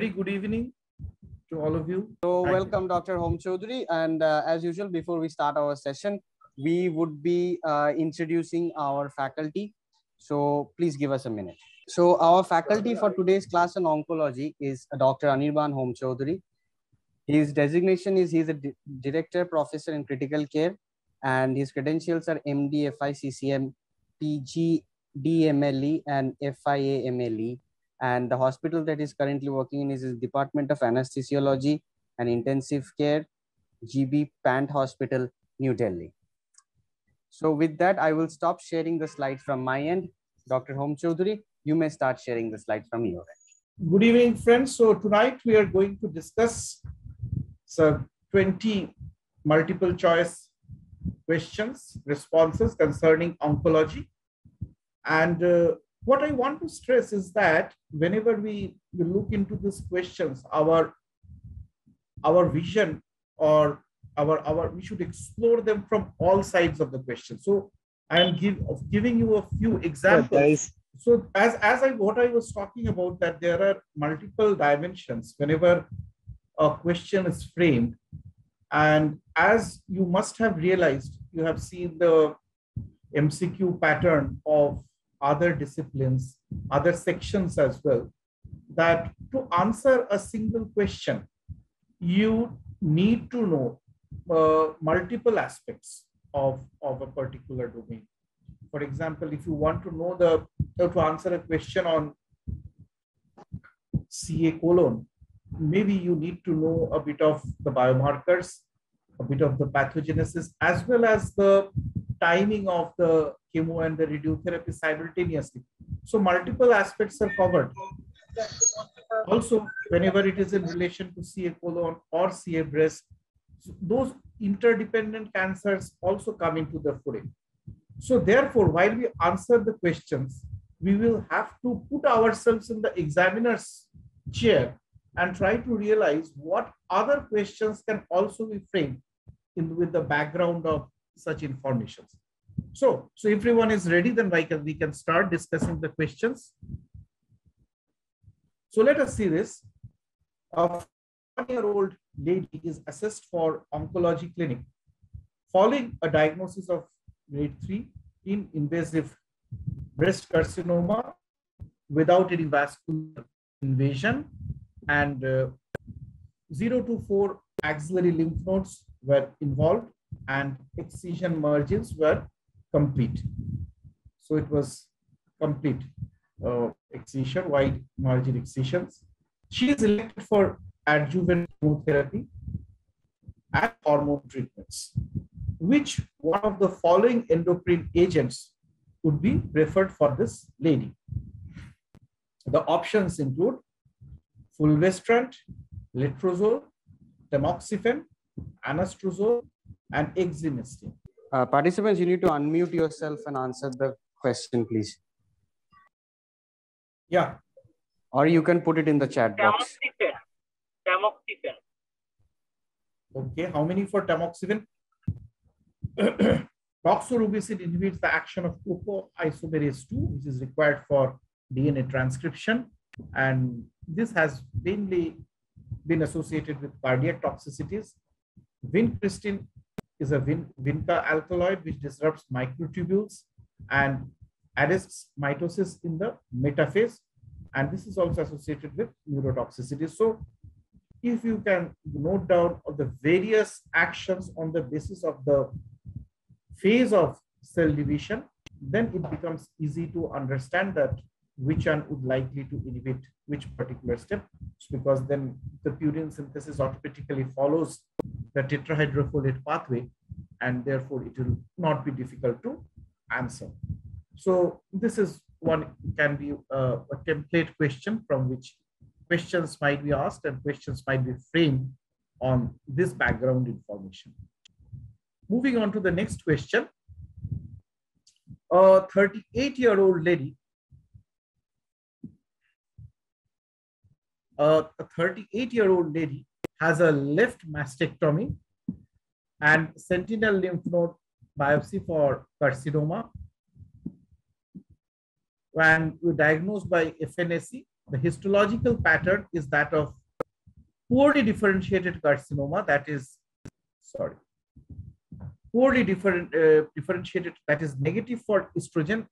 very good evening to all of you. So welcome, Dr. Hom Chowdhury. And as usual, before we start our session, we would be introducing our faculty. So please give us a minute. So our faculty for today's class on oncology is Dr. Anirban Hom Chowdhury. His designation is he's a director, professor in critical care, and his credentials are MD, FICCM, PGDMLE, and FIAMLE. And the hospital that is currently working in is his Department of Anesthesiology and Intensive Care, GB Pant Hospital, New Delhi. So with that, I will stop sharing the slides from my end. Dr. Hom Chowdhury, you may start sharing the slides from your end. Good evening, friends. So tonight we are going to discuss 20 multiple choice questions, responses concerning oncology. And what I want to stress is that whenever we look into these questions, our vision or we should explore them from all sides of the question. So I am giving you a few examples. Oh, nice. So what I was talking about, that there are multiple dimensions whenever a question is framed. And as you must have realized, you have seen the MCQ pattern of other disciplines, other sections as well, that to answer a single question, you need to know multiple aspects of a particular domain. For example, if you want to know to answer a question on CA colon, maybe you need to know a bit of the biomarkers, a bit of the pathogenesis, as well as the timing of the chemo and the radiotherapy simultaneously. So multiple aspects are covered. Also, whenever it is in relation to CA colon or CA breast, those interdependent cancers also come into the fray. So therefore, while we answer the questions, we will have to put ourselves in the examiner's chair and try to realize what other questions can also be framed in with the background of such information. So if everyone is ready, then we can start discussing the questions. So let us see this. A 1-year-old lady is assessed for oncology clinic following a diagnosis of grade 3 in invasive breast carcinoma without any vascular invasion, and 0 to 4 axillary lymph nodes were involved and excision margins were complete. So it was complete excision, wide margin excisions. She is elected for adjuvant chemotherapy and hormone treatments. Which one of the following endocrine agents would be preferred for this lady? The options include fulvestrant, letrozole, tamoxifen, anastrozole, and exemestane. Participants, you need to unmute yourself and answer the question, please. Yeah. Or you can put it in the chat box. Tamoxifen. Okay. How many for tamoxifen? Doxorubicin inhibits the action of topoisomerase 2, which is required for DNA transcription. And this has mainly been associated with cardiac toxicities. Vincristine is a vinca alkaloid which disrupts microtubules and arrests mitosis in the metaphase, and this is also associated with neurotoxicity. So if you can note down of the various actions on the basis of the phase of cell division, then it becomes easy to understand that which one would likely to inhibit which particular step, because then the purine synthesis automatically follows the tetrahydrofolate pathway, and therefore it will not be difficult to answer. So this is one, can be a template question from which questions might be asked and questions might be framed on this background information. Moving on to the next question. A 38-year-old lady has a left mastectomy and sentinel lymph node biopsy for carcinoma, and diagnosed by FNAC The histological pattern is that of poorly differentiated carcinoma, that is, poorly differentiated, that is negative for estrogen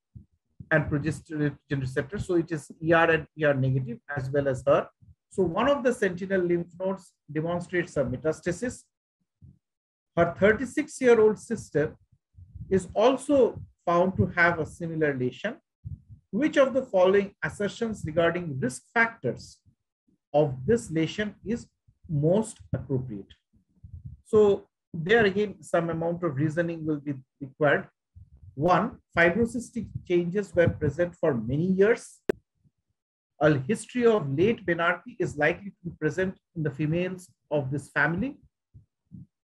and progesterone receptor. So it is ER and ER negative as well as HER. So one of the sentinel lymph nodes demonstrates a metastasis. Her 36-year-old sister is also found to have a similar lesion. Which of the following assertions regarding risk factors of this lesion is most appropriate? So there again, some amount of reasoning will be required. One, fibrocystic changes were present for many years. A history of late menarche is likely to be present in the females of this family.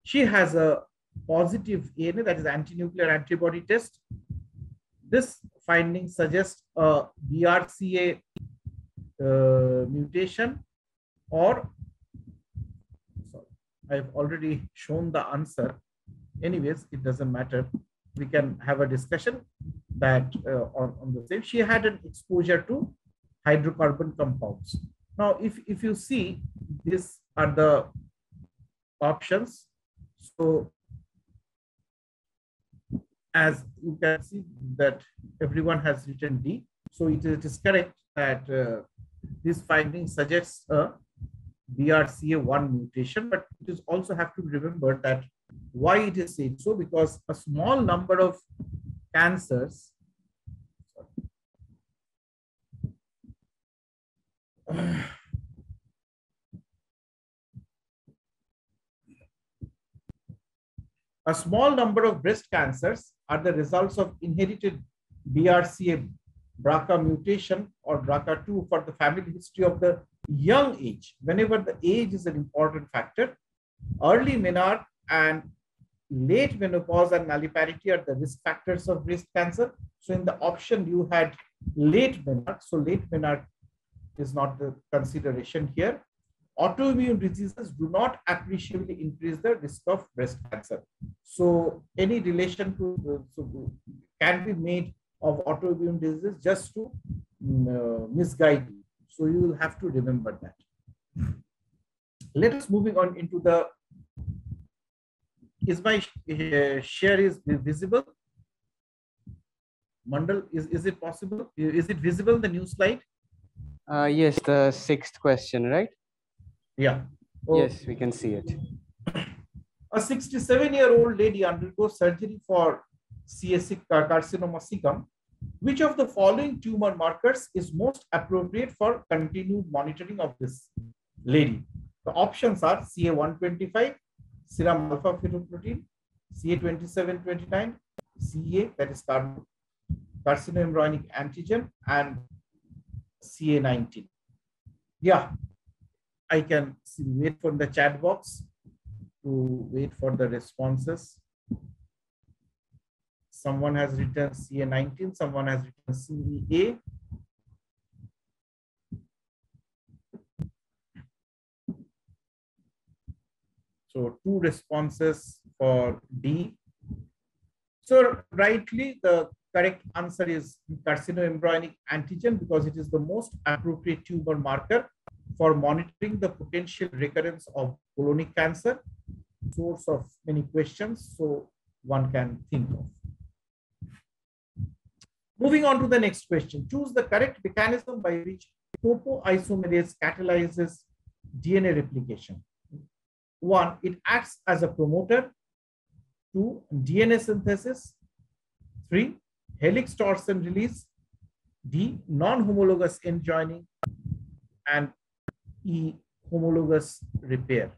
She has a positive ANA, that is anti-nuclear antibody test. This finding suggests a BRCA mutation, or I've already shown the answer. Anyways, it doesn't matter. We can have a discussion that on the same. She had an exposure to hydrocarbon compounds. Now, if you see, these are the options. So, as you can see that everyone has written D. So it is correct that this finding suggests a BRCA1 mutation, but it is also have to remember that why it is said so, because a small number of cancers a small number of breast cancers are the results of inherited BRCA mutation or BRCA2 for the family history of the young age. Whenever the age is an important factor, early menarche and late menopause and nulliparity are the risk factors of breast cancer. So in the option you had late menarche, so late menarche is not the consideration here. Autoimmune diseases do not appreciably increase the risk of breast cancer. So any relation to can be made of autoimmune diseases just to misguide you. So you will have to remember that. Let us moving on into the, is my share is visible? Mandal, is it possible? Is it visible, the new slide? Yes, the sixth question, right? Yeah. Oh. Yes, we can see it. A 67-year-old lady undergoes surgery for CSC carcinoma cecum. Which of the following tumor markers is most appropriate for continued monitoring of this lady? The options are CA125, serum alpha fetoprotein, CA2729, CA, that is carcinoembryonic antigen, and CA19. Yeah, I can see, wait for the chat box to wait for the responses. Someone has written CA19, someone has written CEA. So two responses for D. So rightly, the correct answer is carcinoembryonic antigen, because it is the most appropriate tumor marker for monitoring the potential recurrence of colonic cancer, source of many questions, so one can think of. Moving on to the next question, choose the correct mechanism by which topoisomerase catalyzes DNA replication. One, it acts as a promoter. Two, DNA synthesis. Three, helix torsion release. D, non-homologous end joining. And E, homologous repair.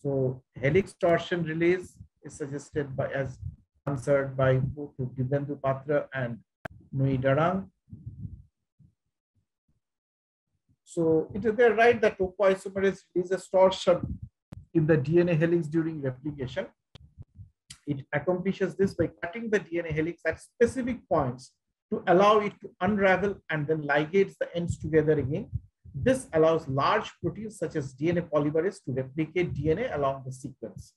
So helix torsion release is suggested by, as answered by both Dibendu Patra and Nui Darang. So it is there, right, that topoisomerase releases torsion in the DNA helix during replication. It accomplishes this by cutting the DNA helix at specific points to allow it to unravel and then ligates the ends together again. This allows large proteins such as DNA polymerase to replicate DNA along the sequence.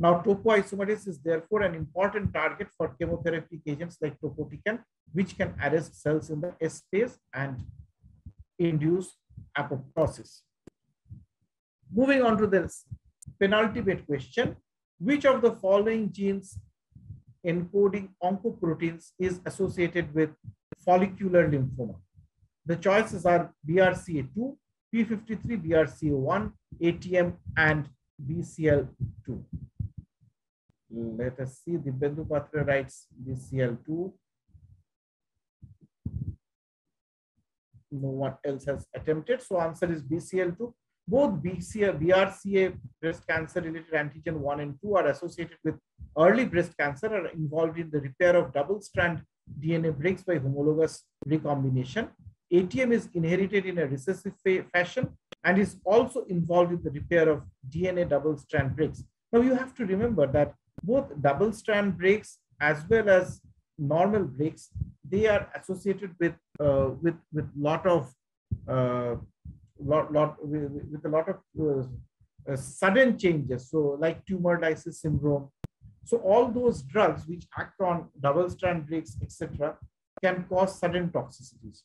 Now, topoisomerase is therefore an important target for chemotherapeutic agents like topotecan, which can arrest cells in the S phase and induce apoptosis. Moving on to this penultimate question, which of the following genes encoding oncoproteins is associated with follicular lymphoma? The choices are BRCA2, P53, BRCA1, ATM, and BCL2. Let us see. The Bendu Patra writes BCL2. No one else has attempted. So answer is BCL2. Both BRCA breast cancer related antigen 1 and 2 are associated with early breast cancer and are involved in the repair of double strand DNA breaks by homologous recombination. ATM is inherited in a recessive fashion and is also involved in the repair of DNA double strand breaks. Now you have to remember that both double strand breaks as well as normal breaks, they are associated with lot of sudden changes. So like tumor lysis syndrome. So all those drugs which act on double strand breaks, etc., can cause sudden toxicities.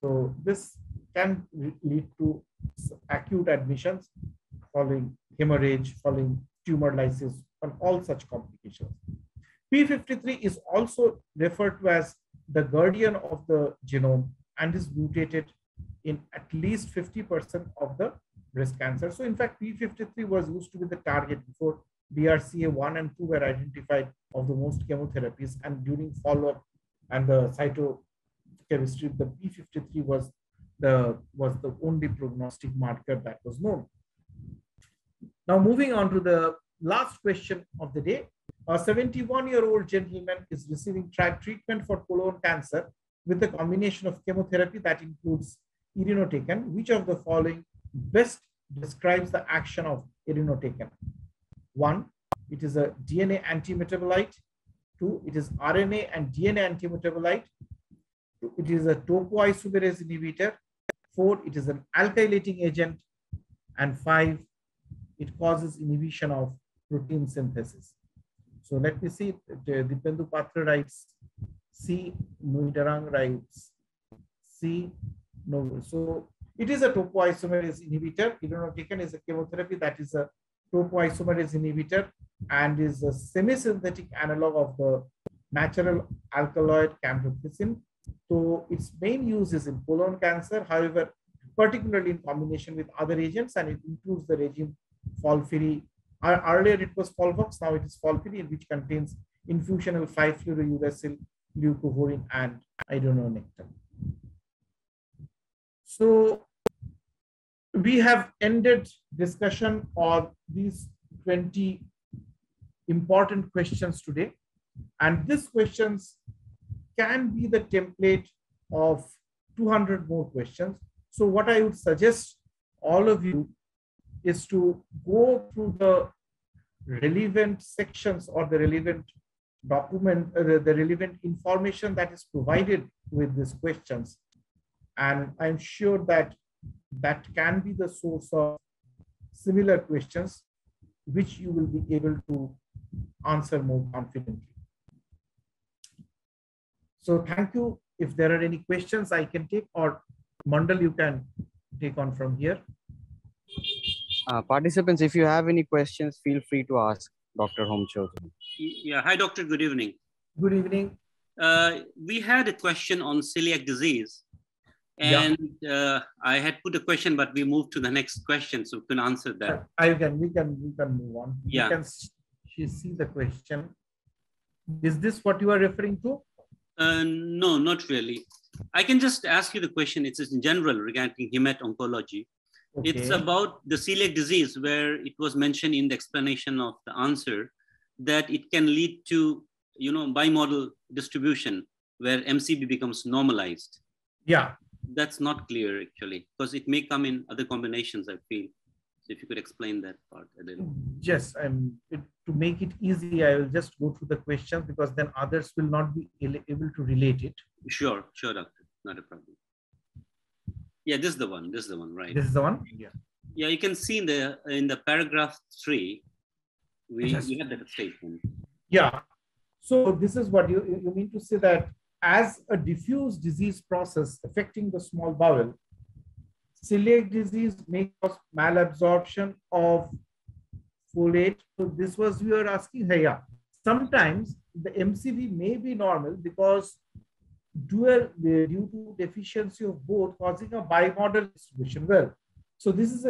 So this can lead to acute admissions following hemorrhage, following tumor lysis, and all such complications. P53 is also referred to as the guardian of the genome and is mutated in at least 50% of the breast cancer. So in fact, P53 was used to be the target before BRCA1 and 2 were identified of the most chemotherapies, and during follow-up and the cytochemistry, the P53 was the only prognostic marker that was known. Now moving on to the last question of the day. A 71-year-old gentleman is receiving treatment for colon cancer with a combination of chemotherapy that includes irinotecan. Which of the following best describes the action of irinotecan? 1, it is a DNA antimetabolite. 2, it is RNA and DNA antimetabolite. 2, it is a topoisomerase inhibitor. 4, it is an alkylating agent. And 5, it causes inhibition of protein synthesis. So let me see. Dipendu Patra writes C, Noidarang writes C. No, so it is a topoisomerase inhibitor. Irinotecan is a chemotherapy that is a topoisomerase inhibitor and is a semi-synthetic analog of the natural alkaloid camptothecin. So its main use is in colon cancer, however, particularly in combination with other agents, and it includes the regime Folfiri. Earlier it was Folvox, now it is Folfiri, which contains infusional 5-fluorouracil, leucovorin, and irononectin. So we have ended discussion on these 20 important questions today, and these questions can be the template of 200 more questions. So what I would suggest all of you is to go through the relevant sections or the relevant document, the relevant information that is provided with these questions. And I'm sure that that can be the source of similar questions, which you will be able to answer more confidently. So thank you. If there are any questions I can take, or Mandal, you can take on from here. Participants, if you have any questions, feel free to ask Dr. Hom Chowdhury. Yeah. Hi, Doctor. Good evening. Good evening. We had a question on celiac disease. And yeah. I had put a question, but we moved to the next question, so we can answer that. We can move on. Yeah. You can see the question. Is this what you are referring to? No, not really. I can just ask you the question. It's in general regarding hemato-oncology. Okay. It's about the celiac disease, where it was mentioned in the explanation of the answer that it can lead to, you know, bimodal distribution where MCV becomes normalized. Yeah. That's not clear actually, because it may come in other combinations, I feel. So if you could explain that part a little. Yes, to make it easy, I will just go through the questions, because then others will not be able to relate it. Sure, sure, Doctor. Not a problem. Yeah, this is the one. This is the one, right? This is the one? Yeah. Yeah, you can see in the paragraph 3, we have that statement. Yeah. So this is what you mean to say that as a diffuse disease process affecting the small bowel, Celiac disease may cause malabsorption of folate. So this was we were asking here. Yeah. Sometimes the MCV may be normal because due to deficiency of both, causing a bimodal distribution. Well, so this is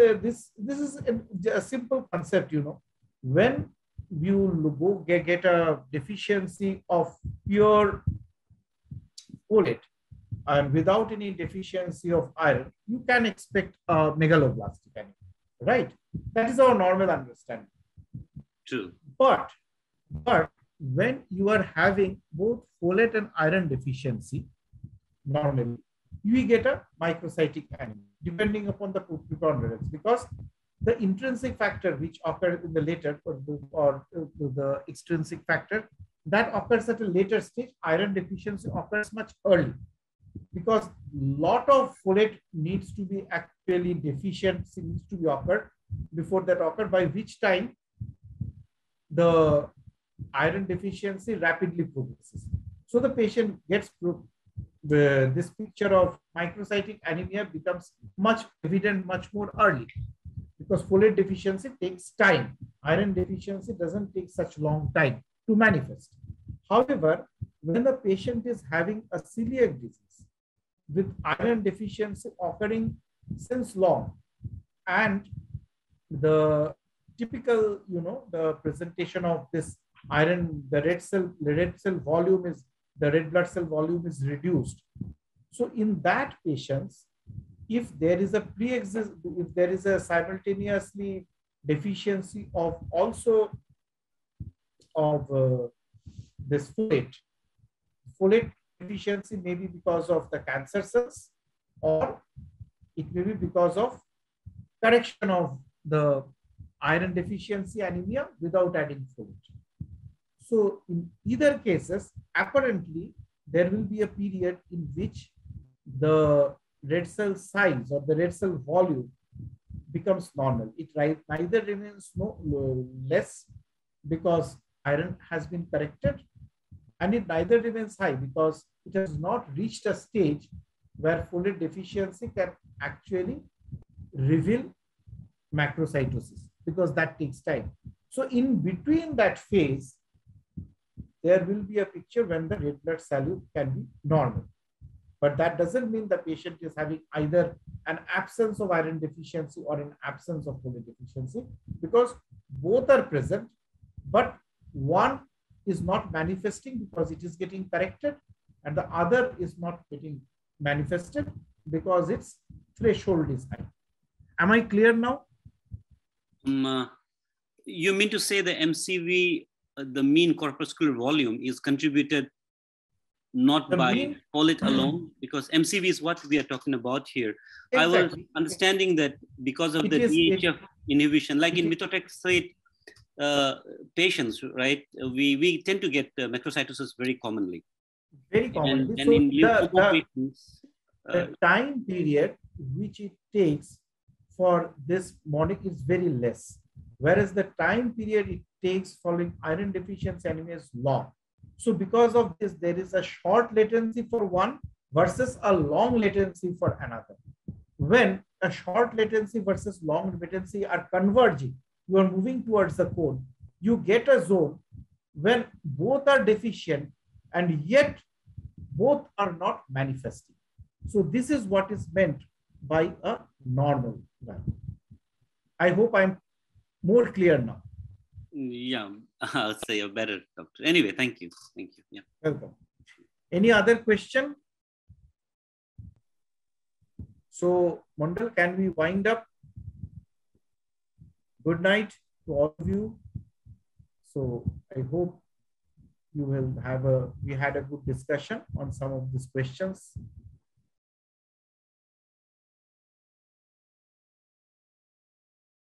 a simple concept, you know. When you get a deficiency of pure folate and without any deficiency of iron, you can expect a megaloblastic anemia, right? That is our normal understanding. True. But when you are having both folate and iron deficiency, normally you get a microcytic anemia, depending upon the preponderance, because the intrinsic factor which occurs in the later or the extrinsic factor that occurs at a later stage, iron deficiency occurs much early, because lot of folate needs to be actually deficient, seems to be occurred before that occurred, by which time the iron deficiency rapidly progresses. So the patient gets this picture of microcytic anemia becomes much evident much more early, because folate deficiency takes time. Iron deficiency doesn't take such long time to manifest. However, when the patient is having a celiac disease with iron deficiency occurring since long, and the typical, you know, the presentation of this iron, the red blood cell volume is reduced. So in that patients, if there is a simultaneously deficiency of this folate deficiency, may be because of the cancer cells, or it may be because of correction of the iron deficiency anemia without adding folate. So in either cases, apparently there will be a period in which the red cell size or the red cell volume becomes normal. It neither remains less because iron has been corrected, and it neither remains high because it has not reached a stage where folate deficiency can actually reveal macrocytosis, because that takes time. So in between that phase, there will be a picture when the red blood cell can be normal. But that doesn't mean the patient is having either an absence of iron deficiency or an absence of folate deficiency, because both are present, but one is not manifesting because it is getting corrected, and the other is not getting manifested because its threshold is high. Am I clear now? You mean to say the MCV, the mean corpuscular volume, is contributed not by folate alone, because MCV is what we are talking about here. Exactly. I was understanding that because of the DHF inhibition, like in methotrexate patients, right? We tend to get macrocytosis very commonly. Very commonly. And so in leukemia patients, the time period which it takes for this monic is very less, whereas the time period it takes following iron deficiency anemia is long. So because of this, there is a short latency for one versus a long latency for another. When a short latency versus long latency are converging, you are moving towards the cone, you get a zone when both are deficient and yet both are not manifesting. So this is what is meant by a normal value. I hope I'm more clear now. Yeah, I'll say you're better, doctor. Anyway, thank you. Thank you. Yeah. Welcome. Any other question? So, Mondal, can we wind up? Good night to all of you. So, I hope we had a good discussion on some of these questions.